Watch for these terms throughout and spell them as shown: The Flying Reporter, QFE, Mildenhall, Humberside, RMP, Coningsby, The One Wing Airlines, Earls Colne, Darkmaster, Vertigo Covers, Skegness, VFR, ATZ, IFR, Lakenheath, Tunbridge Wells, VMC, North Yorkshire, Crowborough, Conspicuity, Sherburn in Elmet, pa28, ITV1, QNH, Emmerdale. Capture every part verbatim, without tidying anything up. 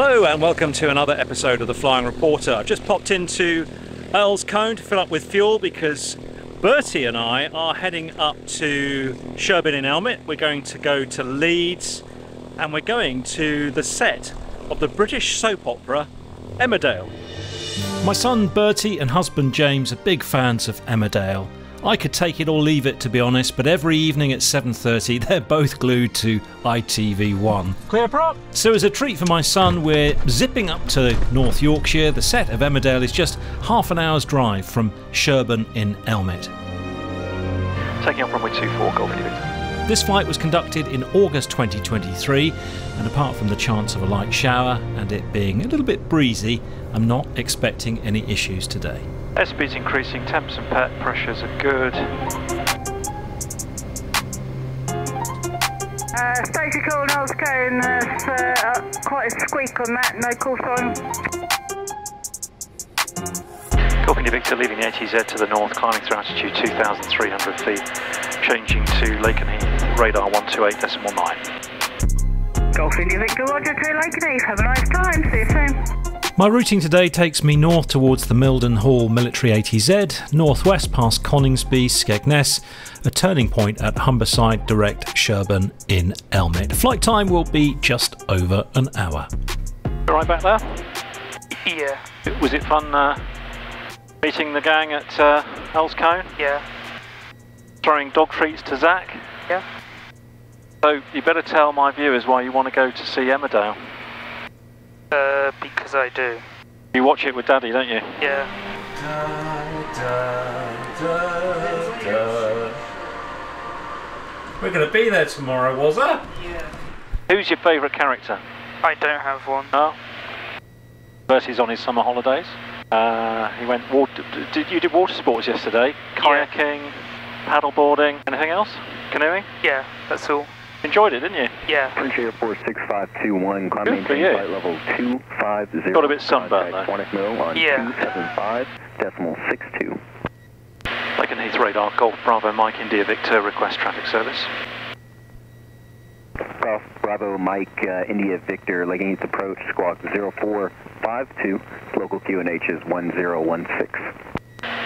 Hello and welcome to another episode of The Flying Reporter. I've just popped into Earls Colne to fill up with fuel because Bertie and I are heading up to Sherburn in Elmet. We're going to go to Leeds and we're going to the set of the British soap opera Emmerdale. My son Bertie and husband James are big fans of Emmerdale. I could take it or leave it, to be honest, but every evening at seven thirty they're both glued to I T V one. Clear prop! So as a treat for my son, we're zipping up to North Yorkshire. The set of Emmerdale is just half an hour's drive from Sherburn in Elmet. Taking up runway two four, Golf Lima. This flight was conducted in August twenty twenty-three, and apart from the chance of a light shower and it being a little bit breezy, I'm not expecting any issues today. Airspeed's increasing, temps and pet pressures are good. Uh, safety call on Earls Colne, there's uh, quite a squeak on that, no call sign. Copenhagen Victor leaving the A T Z to the north, climbing through altitude two thousand three hundred feet, changing to Lakenheath, radar one two eight point nine. Golf India Victor, roger to Lakenheath, have a nice time, see you soon. My routing today takes me north towards the Mildenhall military A T Z, northwest past Coningsby, Skegness, a turning point at Humberside direct Sherburn in Elmet. Flight time will be just over an hour. All right back there? Yeah. Was it fun uh, meeting the gang at uh, Earls Colne? Yeah. Throwing dog treats to Zach? Yeah. So you better tell my viewers why you want to go to see Emmerdale. Uh, because I do. You watch it with Daddy, don't you? Yeah. Da, da, da, da. We're going to be there tomorrow, Wazza? Yeah. Who's your favourite character? I don't have one. Oh. Bertie's on his summer holidays. Uh, he went water. Did you did water sports yesterday? Kayaking, yeah. Paddleboarding, anything else? Canoeing? Yeah, that's all. Enjoyed it, didn't you? Yeah. Appreciate four six five two one, climb maintain flight level two five zero. Got a bit sunburned though. On yeah. two seven five decimal six two. Lakenheath radar, Golf Bravo Mike India Victor, request traffic service. Golf Bravo Mike uh, India Victor, Lakenheath approach, squawk zero four five two, local Q N H is one zero one six.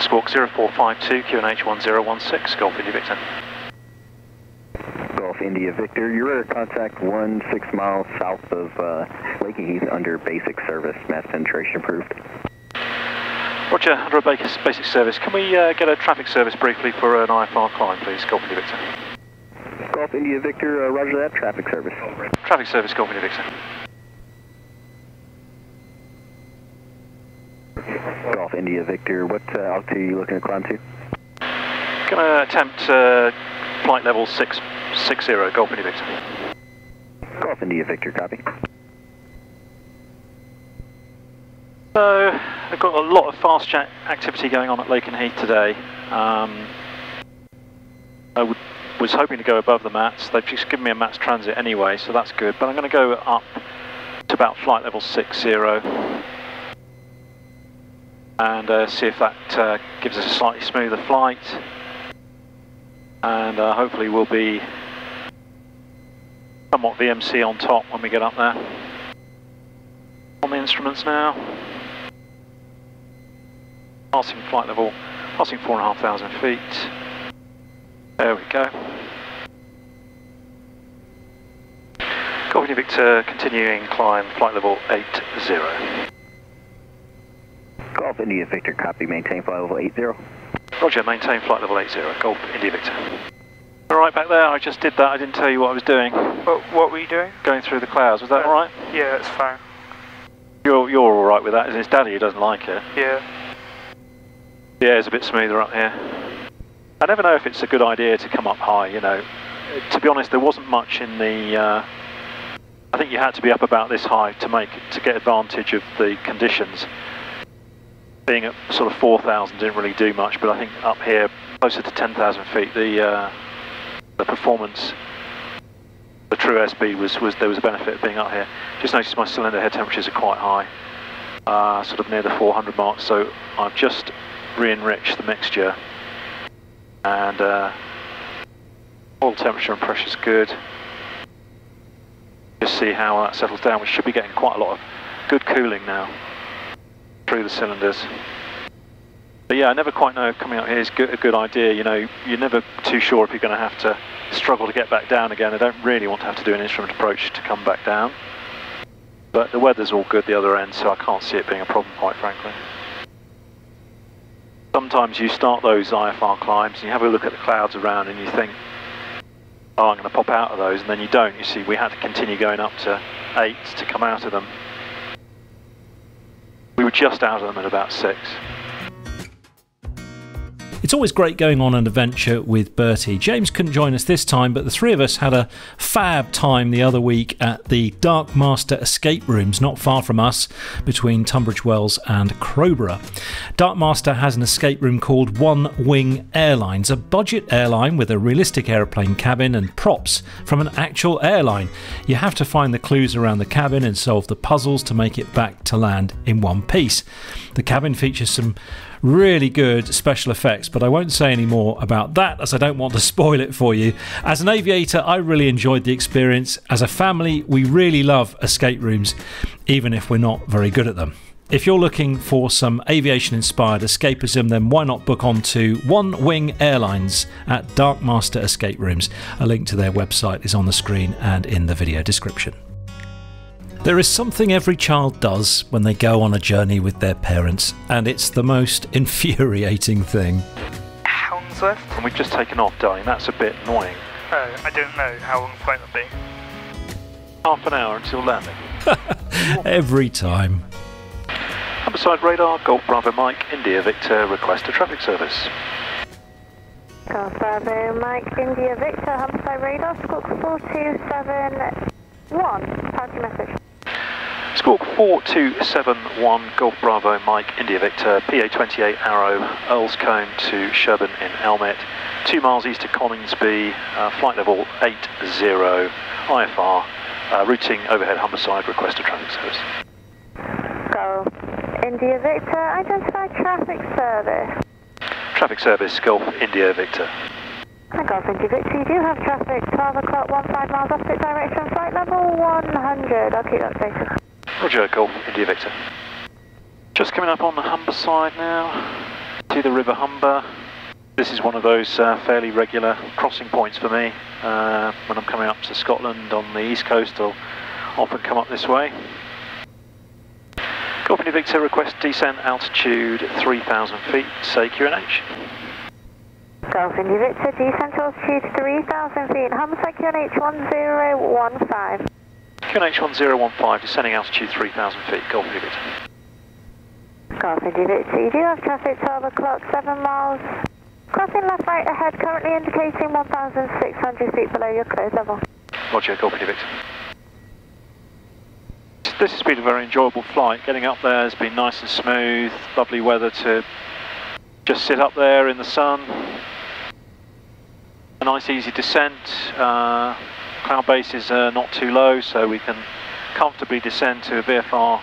Squawk zero four five two, Q N H one zero one six, Golf India Victor. India Victor, your radar contact one six miles south of uh, Lakenheath under basic service, mass penetration approved. Roger, under basic service, can we uh, get a traffic service briefly for an I F R climb, please, Golf India Victor? Golf India Victor, uh, roger that, traffic service. Traffic service, Golf India Victor. Golf India Victor, what uh, altitude are you looking to climb to? Gonna attempt uh, flight level six. Six zero, Golf India Victor. Golf India Victor, copy. So, I've got a lot of fast chat activity going on at Lakenheath today. Um, I would, was hoping to go above the mats. They've just given me a mats transit anyway, so that's good. But I'm going to go up to about flight level six zero and uh, see if that uh, gives us a slightly smoother flight. And uh, hopefully we'll be somewhat V M C on top when we get up there. On the instruments now. Passing flight level, passing four and a half thousand feet. There we go. Golf India Victor, continuing climb, flight level eight zero. Golf India Victor, copy, maintain flight level eight zero. Roger, maintain flight level eight zero, Golf India Victor. Alright, back there, I just did that, I didn't tell you what I was doing. What, what were you doing? Going through the clouds, was that alright? Yeah, that's fine. You're, you're alright with that, isn't it? It's Daddy who doesn't like it. Yeah. The air's a bit smoother up here. I never know if it's a good idea to come up high, you know. To be honest, there wasn't much in the... Uh, I think you had to be up about this high to make to get advantage of the conditions. Being at sort of four thousand didn't really do much, but I think up here, closer to ten thousand feet, the uh, the performance, the true airspeed was, was there was a benefit of being up here. Just noticed my cylinder head temperatures are quite high, uh, sort of near the four hundred mark, so I've just re-enriched the mixture, and uh, oil temperature and pressure's good. Just see how that settles down. We should be getting quite a lot of good cooling now through the cylinders. But yeah, I never quite know if coming out here is good, a good idea. You know, you're never too sure if you're going to have to struggle to get back down again. I don't really want to have to do an instrument approach to come back down. But the weather's all good the other end, so I can't see it being a problem, quite frankly. Sometimes you start those I F R climbs and you have a look at the clouds around and you think, oh, I'm going to pop out of those, and then you don't. You see, we had to continue going up to eight to come out of them. We were just out of them at about six. It's always great going on an adventure with Bertie. James couldn't join us this time, but the three of us had a fab time the other week at the Darkmaster escape rooms, not far from us, between Tunbridge Wells and Crowborough. Darkmaster has an escape room called One Wing Airlines, a budget airline with a realistic aeroplane cabin and props from an actual airline. You have to find the clues around the cabin and solve the puzzles to make it back to land in one piece. The cabin features some really good special effects, but I won't say any more about that as I don't want to spoil it for you. As an aviator, I really enjoyed the experience. As a family, we really love escape rooms, even if we're not very good at them. If you're looking for some aviation-inspired escapism, then why not book onto One Wing Airlines at Darkmaster Escape Rooms? A link to their website is on the screen and in the video description. There is something every child does when they go on a journey with their parents, and it's the most infuriating thing. Houndsworth? And we've just taken off, darling. That's a bit annoying. Oh, I don't know how long it's going to be. Half an hour until landing. Every time. Humberside radar, Golf Bravo Mike, India Victor, request a traffic service. Golf Bravo Mike, India Victor, Humberside radar, squawk four two seven one, pass your message. Squawk four two seven one, Golf Bravo Mike, India Victor, P A twenty-eight Arrow, Earls Colne to Sherburn in Elmet, two miles east of Coningsby, uh, flight level eighty, I F R, uh, routing overhead Humberside, request a traffic service. Golf India Victor, identify traffic service. Traffic service, Golf India Victor. Hi Golf India Victor, you do have traffic, twelve o'clock, fifteen miles opposite direction, flight level one hundred, I'll keep that updated. Roger, Golf India Victor. Just coming up on the Humberside now, to the River Humber. This is one of those uh, fairly regular crossing points for me. Uh, when I'm coming up to Scotland on the east coast, I'll often come up this way. Golf India Victor, request descent altitude three thousand feet, say Q N H. Golf India Victor, descent altitude three thousand feet, Humberside Q N H one zero one five. Q N H one zero one five, descending altitude three thousand feet, Golf India Victor. Golf India Victor, you do have traffic twelve o'clock, seven miles, crossing left right ahead, currently indicating one thousand six hundred feet below your close level. Roger, Golf India Victor. This has been a very enjoyable flight. Getting up there has been nice and smooth, lovely weather to just sit up there in the sun. A nice easy descent. Uh, Cloud base is uh, not too low, so we can comfortably descend to a V F R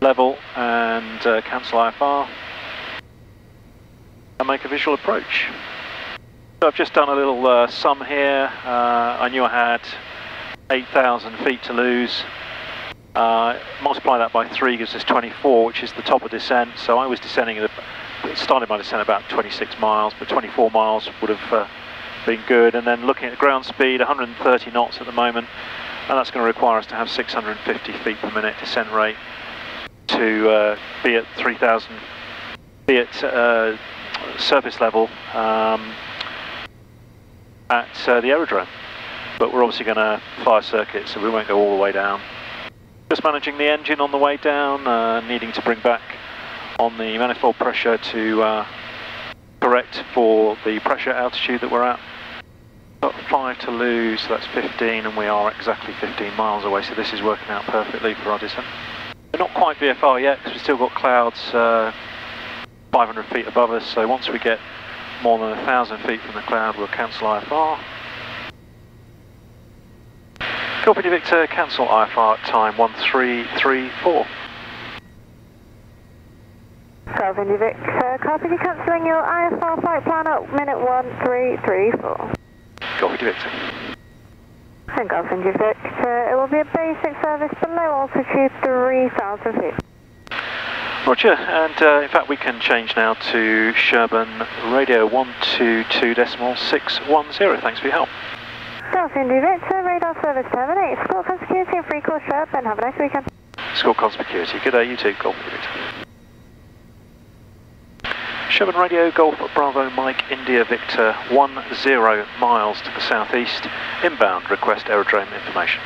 level and uh, cancel I F R and make a visual approach. So I've just done a little uh, sum here. Uh, I knew I had eight thousand feet to lose. Uh, multiply that by three gives us twenty-four, which is the top of descent. So I was descending, at a, started my descent about twenty-six miles, but twenty-four miles would have uh, been good, and then looking at the ground speed, one hundred thirty knots at the moment, and that's going to require us to have six hundred fifty feet per minute descent rate to uh, be at three thousand, be at uh, surface level um, at uh, the aerodrome. But we're obviously going to fly a circuit, so we won't go all the way down. Just managing the engine on the way down, uh, needing to bring back on the manifold pressure to uh, correct for the pressure altitude that we're at. Got five to lose, so that's fifteen, and we are exactly fifteen miles away, so this is working out perfectly for our descent. We're not quite V F R yet, because we've still got clouds uh, five hundred feet above us, so once we get more than one thousand feet from the cloud, we'll cancel I F R. Golf India Victor, cancel I F R at time one three three four. Golf India Victor, copy, you cancelling your I F R flight plan at minute one three three four. Golf India Victor. Saint Gosling to Victor, it will be a basic service below altitude three thousand feet. Roger, and uh, in fact we can change now to Sherburn radio one two two decimal six one zero, thanks for your help. Gosling to Victor, radar service terminates, call Conspicuity and free call Sherburn, have a nice weekend. Score Conspicuity, good day, you too, call Victor. Sherburn Radio, Golf Bravo Mike India Victor, ten miles to the southeast. Inbound, request aerodrome information.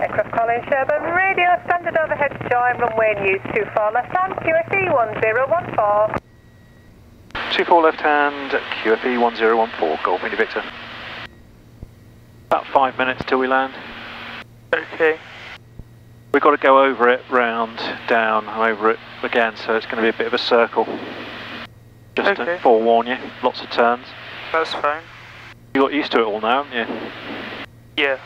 Aircraft calling Sherburn Radio, standard overhead join, runway news two four left hand, Q F E one zero one four. two four left hand, Q F E one zero one four, Golf India Victor. About five minutes till we land. Okay. We've got to go over it, round, down, over it again, so it's going to be a bit of a circle. Just okay. to forewarn you, lots of turns. That's fine. You got used to it all now, haven't you? Yeah.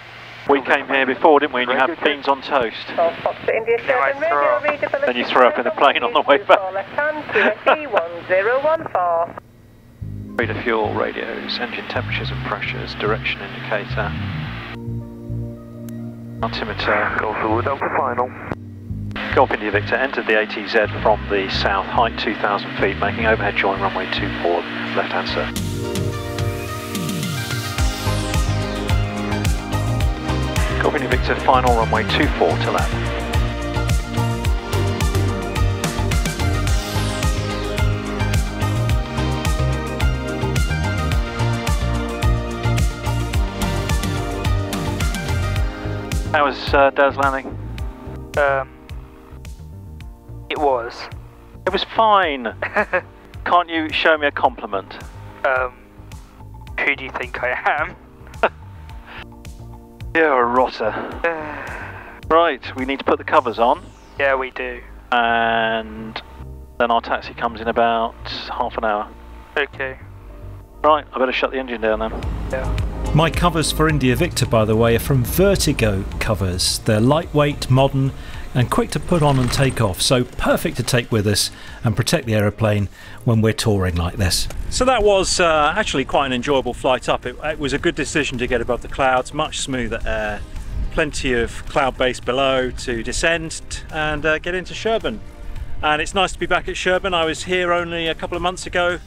We came here before, didn't we, and you had beans on toast. Then you threw up in the plane on the way back. Read the fuel radios, engine temperatures and pressures, direction indicator. Altimeter. Go forward, Delta final. Golf India Victor entered the A T Z from the south, height two thousand feet, making overhead join runway two four, left hand sir. Golf India Victor, final runway two four to land. How was uh, Daz landing? Um, It was. It was fine. Can't you show me a compliment? Um, who do you think I am? You're a rotter. Right, we need to put the covers on. Yeah, we do. And then our taxi comes in about half an hour. Okay. Right, I better shut the engine down then. Yeah. My covers for India Victor, by the way, are from Vertigo Covers. They're lightweight, modern and quick to put on and take off, so perfect to take with us and protect the aeroplane when we're touring like this. So that was uh, actually quite an enjoyable flight up. It, it was a good decision to get above the clouds, much smoother air, plenty of cloud base below to descend and uh, get into Sherburn. And it's nice to be back at Sherburn. I was here only a couple of months ago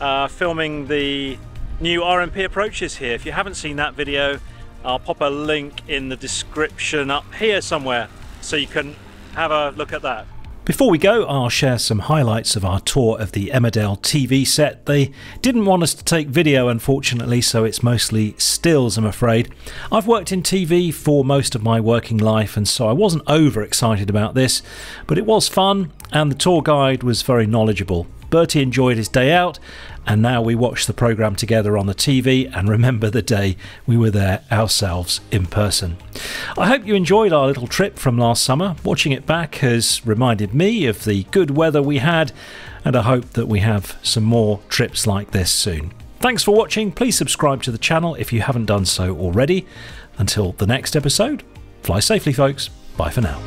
uh, filming the new R M P approaches here. If you haven't seen that video, I'll pop a link in the description up here somewhere so you can have a look at that. Before we go, I'll share some highlights of our tour of the Emmerdale T V set. They didn't want us to take video, unfortunately, so it's mostly stills, I'm afraid. I've worked in T V for most of my working life, and so I wasn't overexcited about this, but it was fun, and the tour guide was very knowledgeable. Bertie enjoyed his day out, and now we watch the programme together on the T V and remember the day we were there ourselves in person. I hope you enjoyed our little trip from last summer. Watching it back has reminded me of the good weather we had, and I hope that we have some more trips like this soon. Thanks for watching. Please subscribe to the channel if you haven't done so already. Until the next episode, fly safely folks. Bye for now.